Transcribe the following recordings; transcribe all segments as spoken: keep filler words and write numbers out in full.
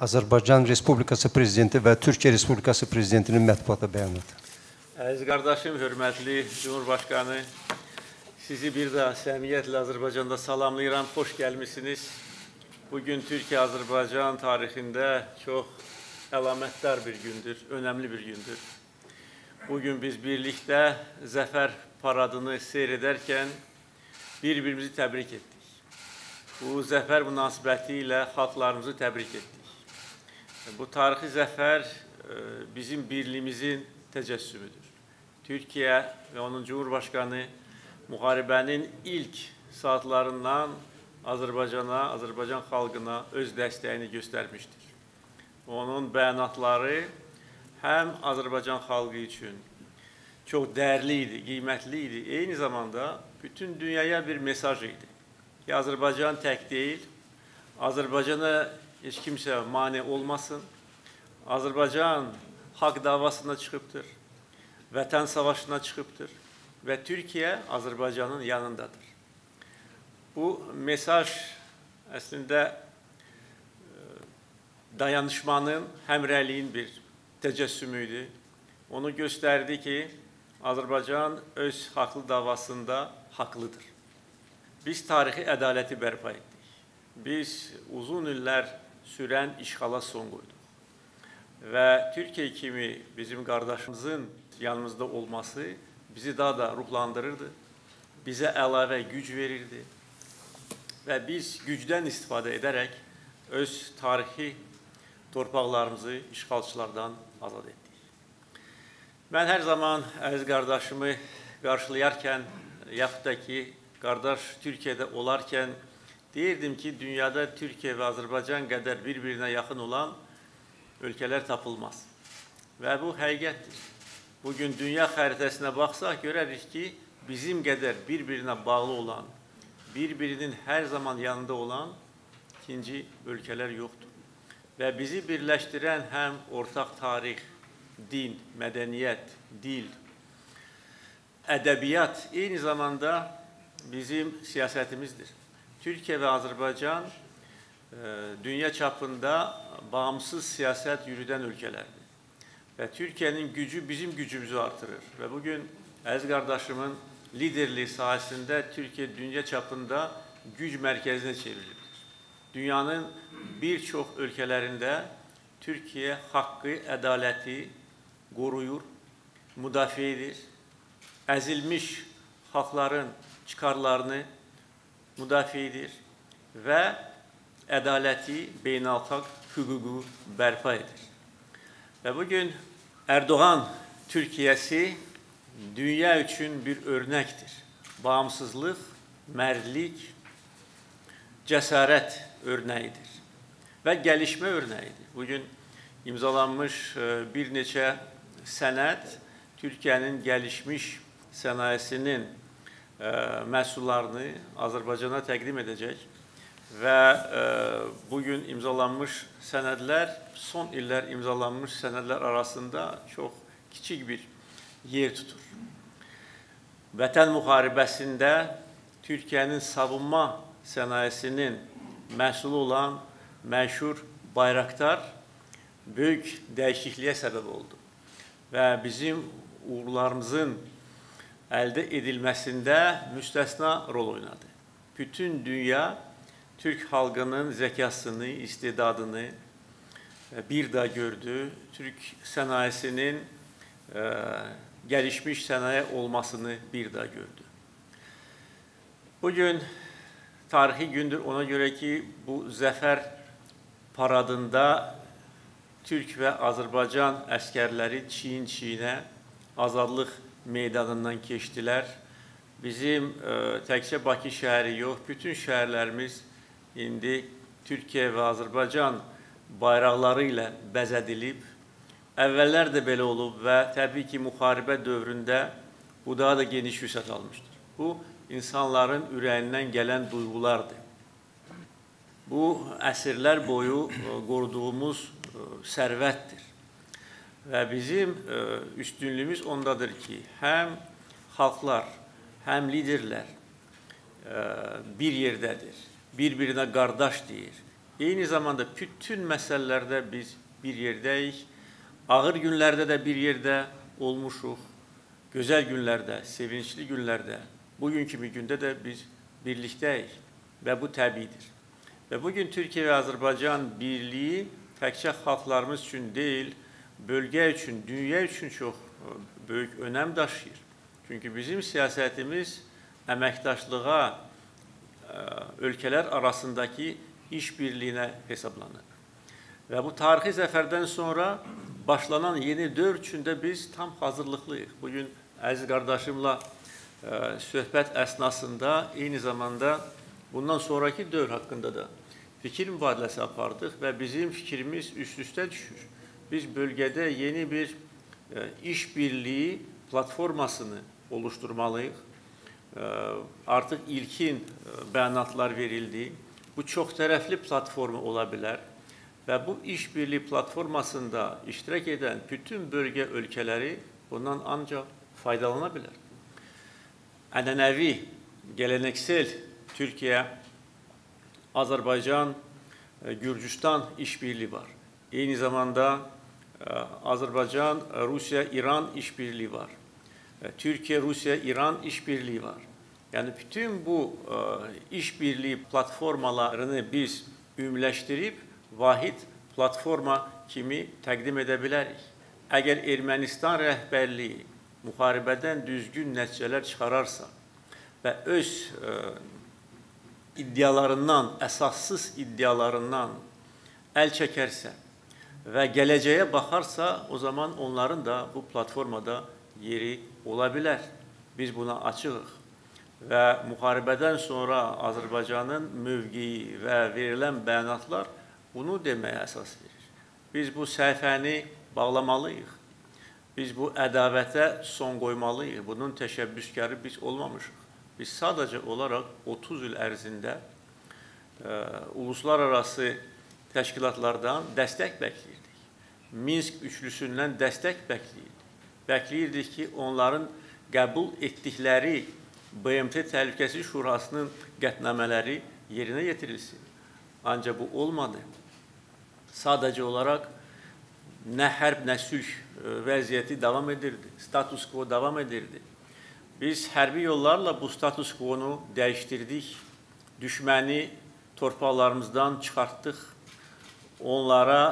Azerbaycan Respublikası Prezidenti ve Türkiye Respublikası Prezidentinin mətbuata bəyanatı. Əziz qardaşım, hörmətli Cumhurbaşkanı, sizi bir daha səmimiyyətlə Azərbaycanda salamlayıram, xoş gəlmisiniz. Bugün Türkiye-Azərbaycan tarixində çox əlamətdar bir gündür, önəmli bir gündür. Bugün biz birlikdə zəfər paradını seyr edərkən bir-birimizi təbrik etdik. Bu zəfər münasibəti ilə xalqlarımızı təbrik etdik. Bu tarixi zəfər bizim birliyimizin təcəssümüdür. Türkiyə və onun Cumhurbaşqanı müharibənin ilk saatlarından Azərbaycana, Azərbaycan xalqına öz dəstəyini göstərmişdir. Onun bəyanatları həm Azərbaycan xalqı üçün çox dəyərli idi, qiymətli idi, eyni zamanda bütün dünyaya bir mesaj idi. Ki Azərbaycan tək deyil, Azərbaycana heç kimsə mane olmasın, Azərbaycan haqq davasına çıxıbdır, vətən savaşına çıxıbdır və Türkiyə Azərbaycanın yanındadır. Bu mesaj əslində dayanışmanın, həmrəliyin bir təcəssümü idi. Onu göstərdi ki, Azərbaycan öz haqlı davasında haqlıdır. Biz tarixi ədaləti bərpa etdik. Biz uzun illər sürən işğala son qoyduq. Və Türkiyə kimi bizim qardaşımızın yanımızda olması bizi daha da ruhlandırırdı. Bizə əlavə güc verirdi. Və biz gücdən istifadə edərək öz tarixi torpaqlarımızı işğalçılardan azad etdik. Mən hər zaman əziz qardaşımı qarşılayarkən yaxud da ki, Qardaş Türkiyədə olarkən deyirdim ki, dünyada Türkiyə və Azərbaycan qədər bir-birinə yaxın olan ölkələr tapılmaz. Və bu həqiqətdir. Bugün dünya xəritəsinə baxsaq görərik ki, bizim qədər bir-birinə bağlı olan, bir-birinin hər zaman yanında olan ikinci ölkələr yoxdur. Və bizi birləşdirən həm ortaq tarix, din, mədəniyyət, dil, ədəbiyyat, eyni zamanda bizim siyasetimizdir. Türkiye ve Azerbaycan dünya çapında bağımsız siyaset yürüden ülkelerdir. Ve Türkiye'nin gücü bizim gücümüzü artırır. Ve bugün Aziz kardeşimin liderliği sahasında Türkiye dünya çapında güç merkezine çevrilir. Dünyanın birçok ülkelerinde Türkiye hakkı, adaleti koruyur, müdafi edir. Ezilmiş hakların çıkarlarını müdafi edir və ədaləti, beynəlxalq hüququ bərpa edir. Və bugün Erdoğan Türkiyəsi dünya üçün bir örnəkdir. Bağımsızlıq, mərdlik, cəsarət örnəyidir və gəlişmə örnəyidir. Bugün imzalanmış bir neçə sənəd Türkiyənin gəlişmiş sənayesinin məhsullarını Azərbaycana təqdim edəcək və bugün imzalanmış sənədlər, son illər imzalanmış sənədlər arasında çox kiçik bir yer tutur. Vətən müharibəsində Türkiyənin savunma sənayesinin məhsulu olan məşhur Bayraktar böyük dəyişikliyə səbəb oldu və bizim uğurlarımızın əldə edilməsində müstəsna rol oynadı. Bütün dünya Türk xalqının zəkasını, istedadını bir daha gördü. Türk sənayesinin e, gəlişmiş sənaye olmasını bir daha gördü. Bugün tarixi gündür ona görə ki, bu zəfər paradında Türk və Azərbaycan əskərləri çiyin-çiyinə azadlıq meydanından keçdilər. Bizim e, təkcə Bakı şəhəri yox, bütün şəhərlərimiz indi Türkiyə və Azərbaycan bayraqları ilə bəzədilib. Əvvəllər də belə olub və təbii ki, müharibə dövründə bu daha da geniş vüsət almışdır. Bu, insanların ürəyindən gələn duyğulardır. Bu, əsrlər boyu e, qoruduğumuz e, sərvətdir. Və bizim üstünlüyümüz ondadır ki, həm xalqlar, həm liderlər bir yerdədir, bir-birinə qardaş deyir, Eyni zamanda bütün məsələlərdə biz bir yerdəyik. Ağır günlərdə də bir yerdə olmuşuq. Gözəl günlərdə, sevinçli günlərdə, bugün kimi gündə də biz birlikdəyik və bu təbiidir. Və bugün Türkiyə və Azərbaycan birliyi təkcə xalqlarımız üçün deyil, bölgə üçün, dünya üçün çox böyük önəm daşıyır. Çünki bizim siyasətimiz əməkdaşlığa, ölkələr arasındakı iş birliyinə hesablanır. Və bu tarixi zəfərdən sonra başlanan yeni dövr üçün də biz tam hazırlıqlıyıq. Bugün əziz qardaşımla söhbət əsnasında eyni zamanda bundan sonraki dövr haqqında da fikir mübadiləsi apardıq və bizim fikrimiz üst-üstə düşür. Biz bölgədə yeni bir iş birliyi platformasını oluşturmalıyıq. Artıq ilkin bəyanatlar verildi. Bu çox tərəfli platforma ola bilər və bu işbirliyi platformasında iştirak edən bütün bölgə ölkələri bundan ancaq faydalana bilər. Ənənəvi, geleneksel Türkiyə, Azərbaycan, Gürcüstan işbirliyi var. Eyni zamanda Azərbaycan, Rusiya, İran işbirliyi var. Türkiyə, Rusiya, İran işbirliyi var. Yəni, bütün bu işbirliyi platformalarını biz ümumiləşdirib, vahid platforma kimi təqdim edə bilərik. Əgər Ermənistan rəhbərliyi müharibədən düzgün nəticələr çıxararsa və öz iddialarından, əsassız iddialarından əl çəkərsə və gələcəyə baxarsa, o zaman onların da bu platformada yeri ola bilər. Biz buna açığıq. Və müharibədən sonra Azərbaycanın mövqeyi və verilən bəyanatlar bunu deməyə əsas verir. Biz bu səhifəni bağlamalıyıq. Biz bu ədavətə son qoymalıyıq. Bunun təşəbbüskarı biz olmamışıq. Biz sadəcə olaraq otuz il ərzində uluslararası təşkilatlardan dəstək bəkləyirdik. Minsk üçlüsündən dəstək bəkləyirdik. Bəkləyirdik ki, onların qəbul etdikləri B M T Təhlükəsizlik Şurasının qətnamələri yerinə yetirilsin. Ancaq bu olmadı. Sadəcə olaraq nə hərb, nə sülh vəziyyəti davam edirdi. Status quo davam edirdi. Biz hərbi yollarla bu status quo-nu dəyişdirdik. Düşməni torpaqlarımızdan çıxartdıq. Onlara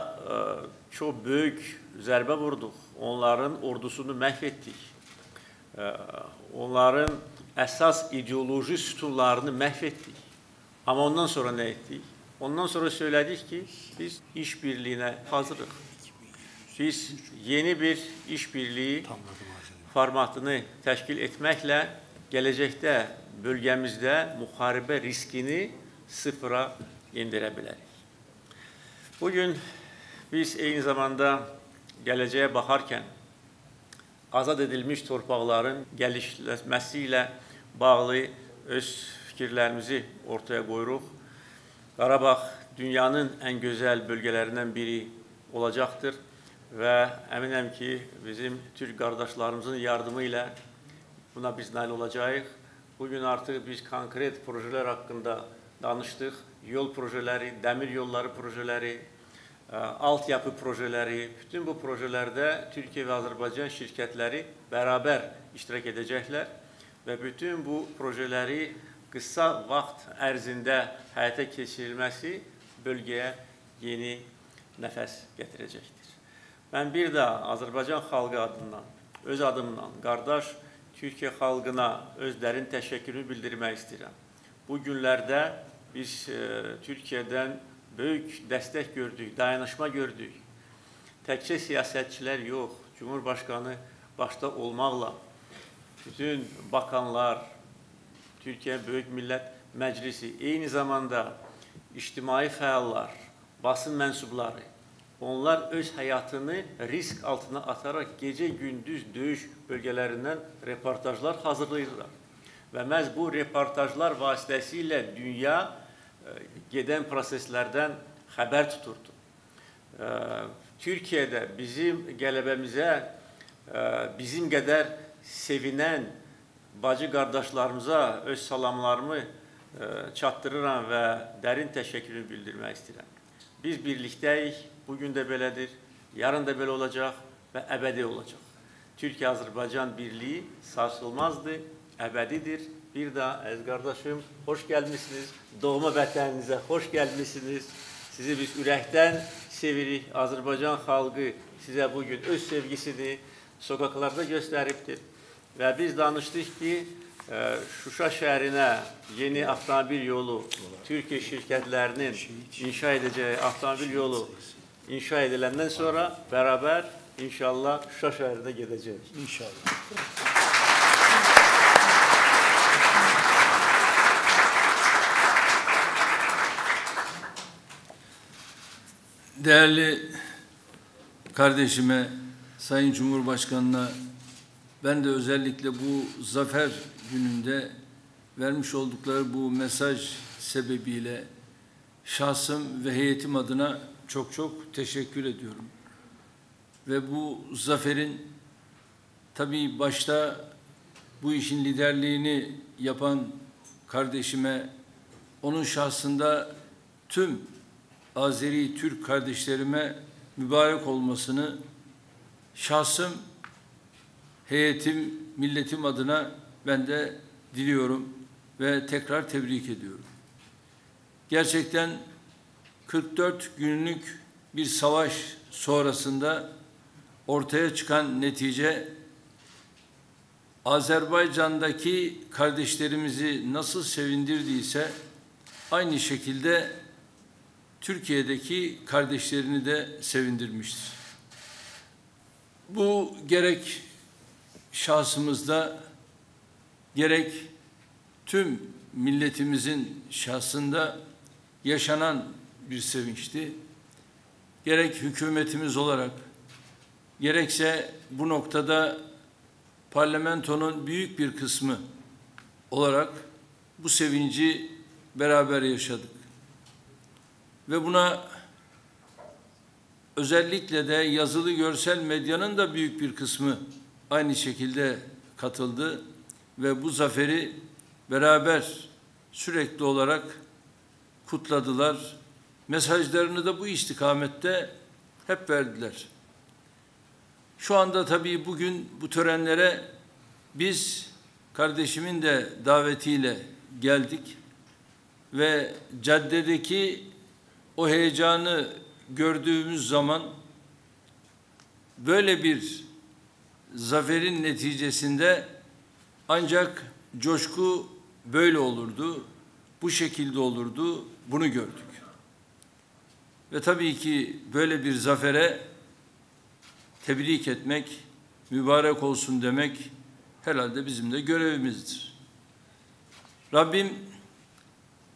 çox böyük zərbə vurduq. Onların ordusunu məhv etdik. Onların əsas ideoloji sütunlarını məhv etdik. Amma ondan sonra nə etdik? Ondan sonra söylədik ki, biz iş birliyinə hazırıq. Biz yeni bir iş birliyi formatını təşkil etməklə gələcəkdə bölgəmizdə müharibə riskini sıfıra indirə bilərik. Bugün biz eyni zamanda gələcəyə baxarkən azad edilmiş torpaqların gəlişməsi ilə bağlı öz fikirlərimizi ortaya qoyuruq. Qarabağ dünyanın ən gözəl bölgələrindən biri olacaqdır və əminəm ki, bizim Türk qardaşlarımızın yardımı ilə buna biz nail olacağıq. Bugün artıq biz konkret projelər haqqında danışdıq. Yol projeləri, dəmir yolları projeləri, altyapı projeləri, bütün bu projelərdə Türkiyə və Azərbaycan şirkətləri bərabər iştirak edəcəklər və bütün bu projeləri qısa vaxt ərzində həyata keçirilməsi bölgəyə yeni nəfəs gətirəcəkdir. Mən bir də Azərbaycan xalqı adından, öz adımdan, qardaş Türkiyə xalqına öz dərin təşəkkürü bildirmək istəyirəm. Bu günlərdə biz Türkiyədən böyük dəstək gördük, dayanışma gördük. Təkcə siyasətçilər yox, Cumhurbaşqanı başda olmaqla bütün bakanlar, Türkiyə Böyük Millət Məclisi, eyni zamanda ictimai fəallar, basın mənsubları, onlar öz həyatını risk altına ataraq gecə-gündüz döyüş bölgələrindən reportajlar hazırlayırlar. Və məhz bu reportajlar vasitəsilə dünya gedən proseslərdən xəbər tuturdu. Türkiyədə bizim qələbəmizə bizim qədər sevinən bacı qardaşlarımıza öz salamlarımı çatdırıram və dərin təşəkkürü bildirmək istəyirəm. Biz birlikteyik. Bugün de böyledir. Yarın da böyle olacak ve ebedi olacak. Türkiye-Azerbaycan birliği sarsılmazdı, ebedidir. Bir daha aziz kardeşim, hoş gelmişsiniz. Doğma vatanınıza hoş gelmişsiniz. Sizi biz yürekten sevirik. Azerbaycan halkı size bugün öz sevgisini sokaklarda gösteriptir. Ve biz danıştık ki Şuşa şehrine yeni avtomobil yolu, Türkiye şirketlerinin inşa edeceği avtomobil yolu inşa edilenden sonra beraber inşallah Şuşa şehrine gideceğiz. İnşallah. Değerli kardeşime, Sayın Cumhurbaşkanı'na ben de özellikle bu zafer gününde vermiş oldukları bu mesaj sebebiyle şahsım ve heyetim adına çok çok teşekkür ediyorum. Ve bu zaferin tabii başta bu işin liderliğini yapan kardeşime, onun şahsında tüm Azeri Türk kardeşlerime mübarek olmasını şahsım, heyetim, milletim adına ben de diliyorum ve tekrar tebrik ediyorum. Gerçekten kırk dört günlük bir savaş sonrasında ortaya çıkan netice, Azerbaycan'daki kardeşlerimizi nasıl sevindirdiyse aynı şekilde Türkiye'deki kardeşlerini de sevindirmiştir. Bu gerek şahsımızda, gerek tüm milletimizin şahsında yaşanan bir sevinçti. Gerek hükümetimiz olarak, gerekse bu noktada parlamentonun büyük bir kısmı olarak bu sevinci beraber yaşadık. Ve buna özellikle de yazılı görsel medyanın da büyük bir kısmı aynı şekilde katıldı ve bu zaferi beraber sürekli olarak kutladılar. Mesajlarını da bu istikamette hep verdiler. Şu anda tabii bugün bu törenlere biz kardeşimin de davetiyle geldik ve caddedeki o heyecanı gördüğümüz zaman böyle bir zaferin neticesinde ancak coşku böyle olurdu, bu şekilde olurdu, bunu gördük. Ve tabii ki böyle bir zafere tebrik etmek, mübarek olsun demek herhalde bizim de görevimizdir. Rabbim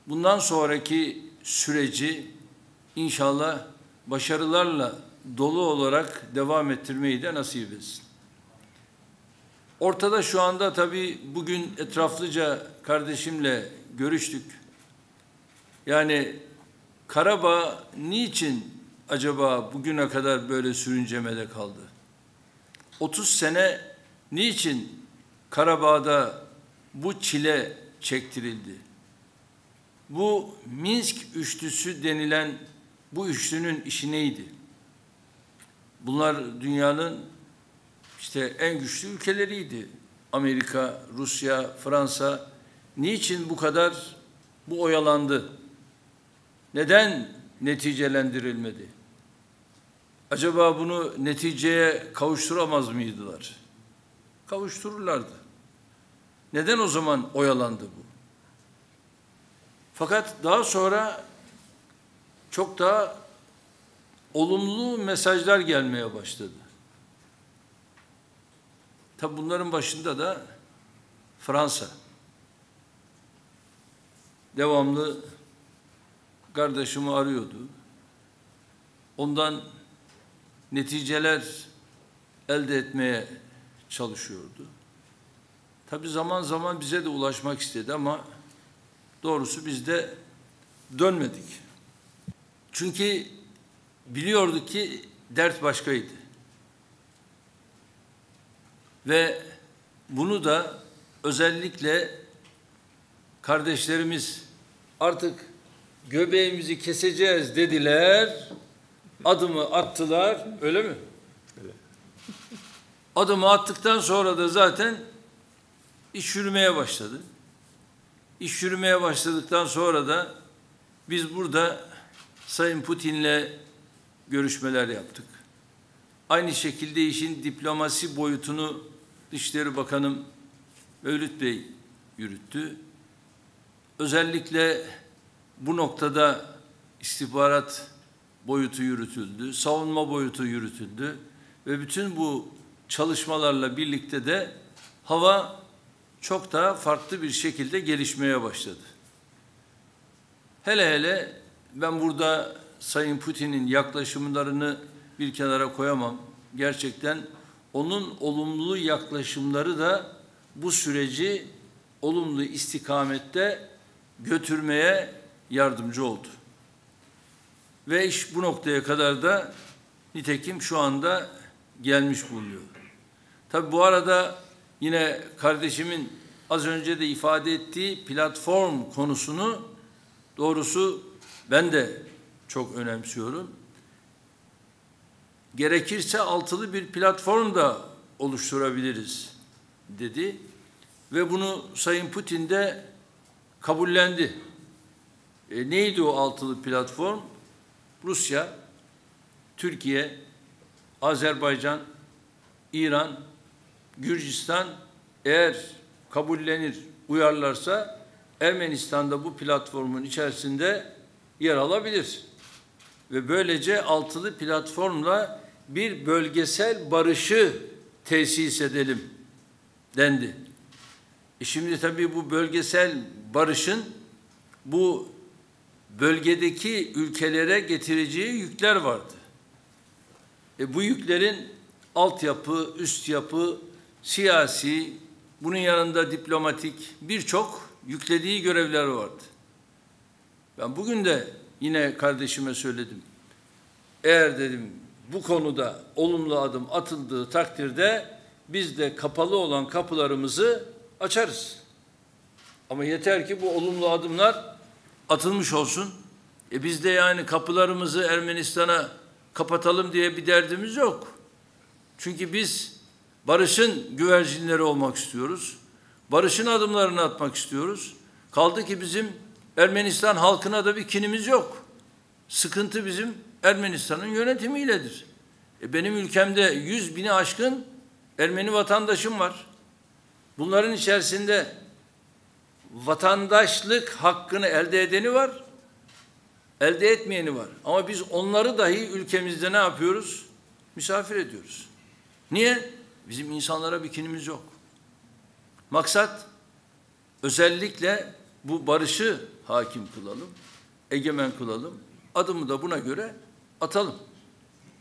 bundan sonraki süreci İnşallah başarılarla dolu olarak devam ettirmeyi de nasip etsin. Ortada şu anda tabii bugün etraflıca kardeşimle görüştük. Yani Karabağ niçin acaba bugüne kadar böyle sürüncemede kaldı? otuz sene niçin Karabağ'da bu çile çektirildi? Bu Minsk üçlüsü denilen bu üçlünün işi neydi? Bunlar dünyanın işte en güçlü ülkeleriydi. Amerika, Rusya, Fransa. Niçin bu kadar bu oyalandı? Neden neticelendirilmedi? Acaba bunu neticeye kavuşturamaz mıydılar? Kavuştururlardı. Neden o zaman oyalandı bu? Fakat daha sonra çok daha olumlu mesajlar gelmeye başladı. Tabi bunların başında da Fransa. Devamlı kardeşimi arıyordu. Ondan neticeler elde etmeye çalışıyordu. Tabi zaman zaman bize de ulaşmak istedi ama doğrusu biz de dönmedik. Çünkü biliyorduk ki dert başkaydı. Ve bunu da özellikle kardeşlerimiz artık göbeğimizi keseceğiz dediler, adımı attılar, öyle mi? Öyle. Adımı attıktan sonra da zaten iş yürümeye başladı. İş yürümeye başladıktan sonra da biz burada Sayın Putin'le görüşmeler yaptık. Aynı şekilde işin diplomasi boyutunu Dışişleri Bakanım Mevlüt Bey yürüttü. Özellikle bu noktada istihbarat boyutu yürütüldü, savunma boyutu yürütüldü ve bütün bu çalışmalarla birlikte de hava çok daha farklı bir şekilde gelişmeye başladı. Hele hele ben burada Sayın Putin'in yaklaşımlarını bir kenara koyamam. Gerçekten onun olumlu yaklaşımları da bu süreci olumlu istikamette götürmeye yardımcı oldu. Ve iş bu noktaya kadar da nitekim şu anda gelmiş bulunuyor. Tabii bu arada yine kardeşimin az önce de ifade ettiği platform konusunu doğrusu ben de çok önemsiyorum. Gerekirse altılı bir platform da oluşturabiliriz dedi ve bunu Sayın Putin de kabullendi. E neydi o altılı platform? Rusya, Türkiye, Azerbaycan, İran, Gürcistan eğer kabullenir, uyarlarsa Ermenistan da bu platformun içerisinde yer alabilir. Ve böylece altılı platformla bir bölgesel barışı tesis edelim dendi. E şimdi tabii bu bölgesel barışın bu bölgedeki ülkelere getireceği yükler vardı. E bu yüklerin altyapı, üst yapı, siyasi, bunun yanında diplomatik birçok yüklediği görevler vardı. Ben bugün de yine kardeşime söyledim. Eğer dedim bu konuda olumlu adım atıldığı takdirde biz de kapalı olan kapılarımızı açarız. Ama yeter ki bu olumlu adımlar atılmış olsun. E biz de yani kapılarımızı Ermenistan'a kapatalım diye bir derdimiz yok. Çünkü biz barışın güvercinleri olmak istiyoruz. Barışın adımlarını atmak istiyoruz. Kaldı ki bizim Ermenistan halkına da bir kinimiz yok. Sıkıntı bizim Ermenistan'ın yönetimiyledir. E benim ülkemde yüz bini aşkın Ermeni vatandaşım var. Bunların içerisinde vatandaşlık hakkını elde edeni var, elde etmeyeni var. Ama biz onları dahi ülkemizde ne yapıyoruz? Misafir ediyoruz. Niye? Bizim insanlara bir kinimiz yok. Maksat özellikle bu barışı hakim kılalım, egemen kılalım, adımı da buna göre atalım.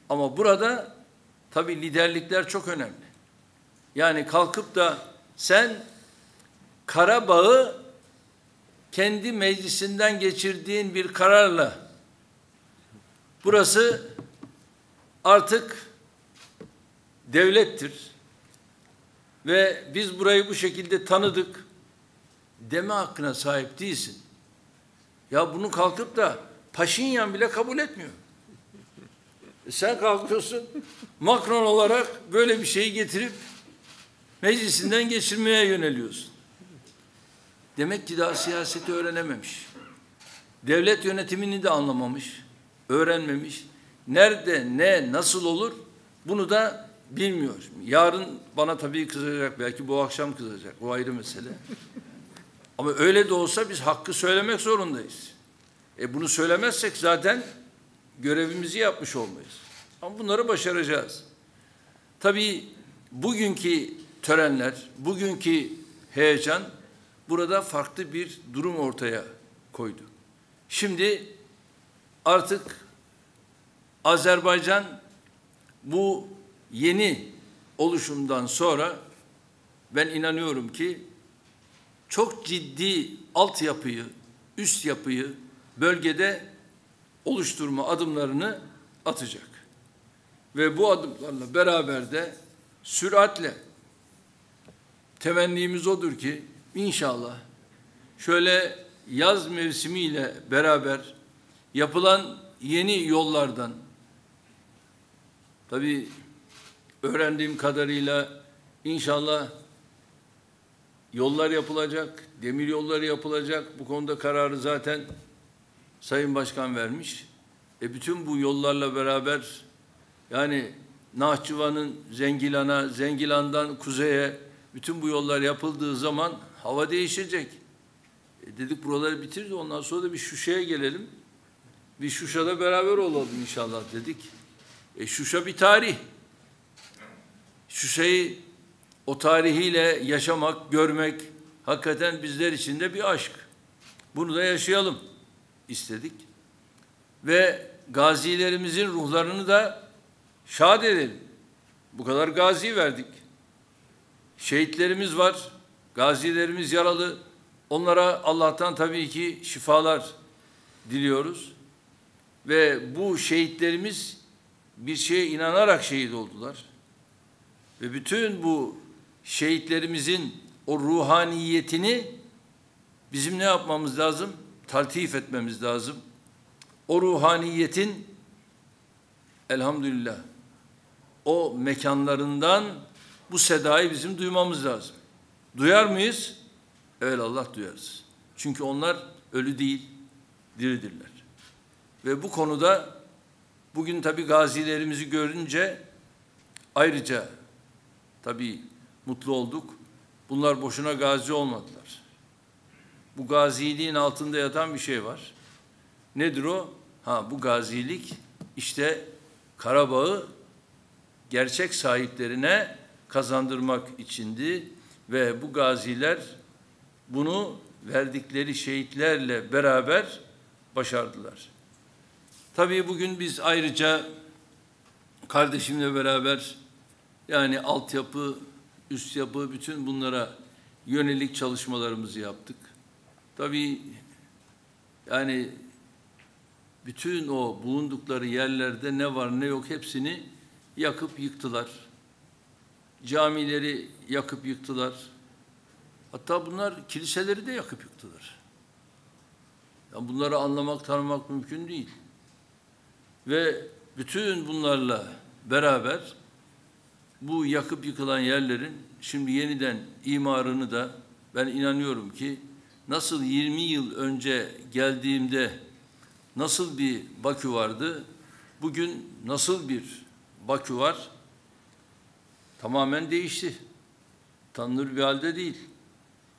Ama burada tabii liderlikler çok önemli. Yani kalkıp da sen Karabağ'ı kendi meclisinden geçirdiğin bir kararla burası artık devlettir ve biz burayı bu şekilde tanıdık deme hakkına sahip değilsin. Ya bunu kalkıp da Paşinyan bile kabul etmiyor. E sen kalkıyorsun Macron olarak böyle bir şeyi getirip meclisinden geçirmeye yöneliyorsun. Demek ki daha siyaseti öğrenememiş. Devlet yönetimini de anlamamış, öğrenmemiş. Nerede, ne, nasıl olur bunu da bilmiyor. Yarın bana tabii kızacak, belki bu akşam kızacak. O ayrı mesele. Ama öyle de olsa biz hakkı söylemek zorundayız. E bunu söylemezsek zaten görevimizi yapmış olmayız. Ama bunları başaracağız. Tabii bugünkü törenler, bugünkü heyecan burada farklı bir durum ortaya koydu. Şimdi artık Azerbaycan bu yeni oluşumdan sonra ben inanıyorum ki çok ciddi altyapıyı, üst yapıyı bölgede oluşturma adımlarını atacak. Ve bu adımlarla beraber de süratle temennimiz odur ki inşallah şöyle yaz mevsimiyle beraber yapılan yeni yollardan, tabii öğrendiğim kadarıyla inşallah yollar yapılacak, demir yolları yapılacak. Bu konuda kararı zaten Sayın Başkan vermiş. E bütün bu yollarla beraber yani Nahçıvan'ın Zengilan'a, Zengilan'dan kuzeye bütün bu yollar yapıldığı zaman hava değişecek. E dedik buraları bitirdi, ondan sonra da bir Şuşa'ya gelelim. Bir Şuşa'da beraber olalım inşallah dedik. E Şuşa bir tarih. Şuşa'yı o tarihiyle yaşamak, görmek hakikaten bizler için de bir aşk. Bunu da yaşayalım istedik. Ve gazilerimizin ruhlarını da şad edelim. Bu kadar gazi verdik. Şehitlerimiz var, gazilerimiz yaralı. Onlara Allah'tan tabii ki şifalar diliyoruz. Ve bu şehitlerimiz bir şeye inanarak şehit oldular. Ve bütün bu şehitlerimizin o ruhaniyetini bizim ne yapmamız lazım? Taltif etmemiz lazım. O ruhaniyetin elhamdülillah o mekanlarından bu sedayı bizim duymamız lazım. Duyar mıyız? Evelallah duyarız. Çünkü onlar ölü değil, diridirler. Ve bu konuda bugün tabii gazilerimizi görünce ayrıca tabii mutlu olduk. Bunlar boşuna gazi olmadılar. Bu gaziliğin altında yatan bir şey var. Nedir o? Ha, bu gazilik işte Karabağ'ı gerçek sahiplerine kazandırmak içindi ve bu gaziler bunu verdikleri şehitlerle beraber başardılar. Tabii bugün biz ayrıca kardeşimle beraber yani altyapı, üst yapı bütün bunlara yönelik çalışmalarımızı yaptık. Tabii yani bütün o bulundukları yerlerde ne var ne yok hepsini yakıp yıktılar. Camileri yakıp yıktılar. Hatta bunlar kiliseleri de yakıp yıktılar. Yani bunları anlamak, tanımak mümkün değil. Ve bütün bunlarla beraber bu yakıp yıkılan yerlerin şimdi yeniden imarını da ben inanıyorum ki nasıl yirmi yıl önce geldiğimde nasıl bir Bakü vardı, bugün nasıl bir Bakü var, tamamen değişti. Tanınır bir halde değil.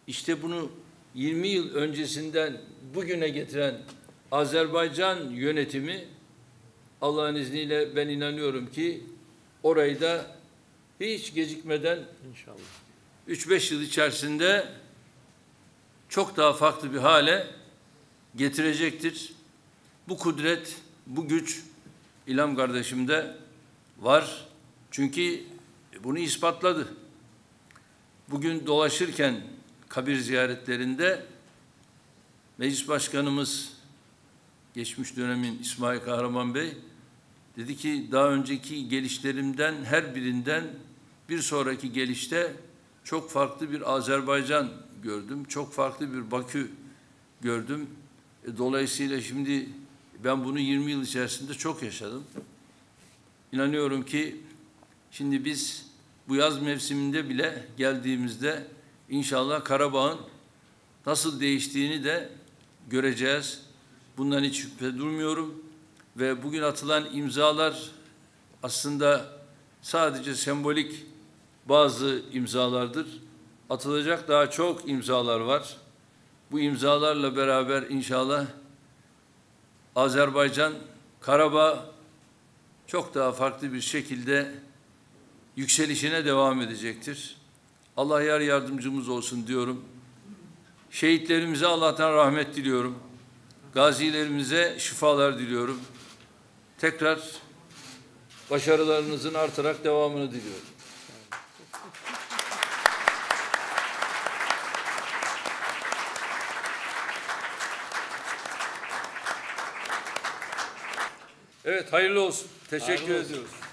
İşte bunu yirmi yıl öncesinden bugüne getiren Azerbaycan yönetimi Allah'ın izniyle ben inanıyorum ki orayı da hiç gecikmeden inşallah üç beş yıl içerisinde çok daha farklı bir hale getirecektir. Bu kudret, bu güç İlham kardeşimde var. Çünkü bunu ispatladı. Bugün dolaşırken kabir ziyaretlerinde Meclis Başkanımız geçmiş dönemin İsmail Kahraman Bey dedi ki daha önceki gelişlerimden her birinden bir sonraki gelişte çok farklı bir Azerbaycan gördüm. Çok farklı bir Bakü gördüm. E, dolayısıyla şimdi ben bunu yirmi yıl içerisinde çok yaşadım. İnanıyorum ki şimdi biz bu yaz mevsiminde bile geldiğimizde inşallah Karabağ'ın nasıl değiştiğini de göreceğiz. Bundan hiç şüphe durmuyorum. Ve bugün atılan imzalar aslında sadece sembolik bazı imzalardır. Atılacak daha çok imzalar var. Bu imzalarla beraber inşallah Azerbaycan, Karabağ çok daha farklı bir şekilde yükselişine devam edecektir. Allah yar yardımcımız olsun diyorum. Şehitlerimize Allah'tan rahmet diliyorum. Gazilerimize şifalar diliyorum. Tekrar başarılarınızın artarak devamını diliyorum. Evet, hayırlı olsun. Teşekkür hayırlı ediyoruz. Olsun.